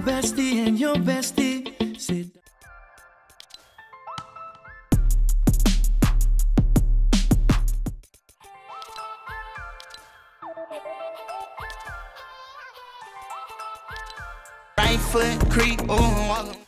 my bestie and your bestie sit down. Right foot creep over.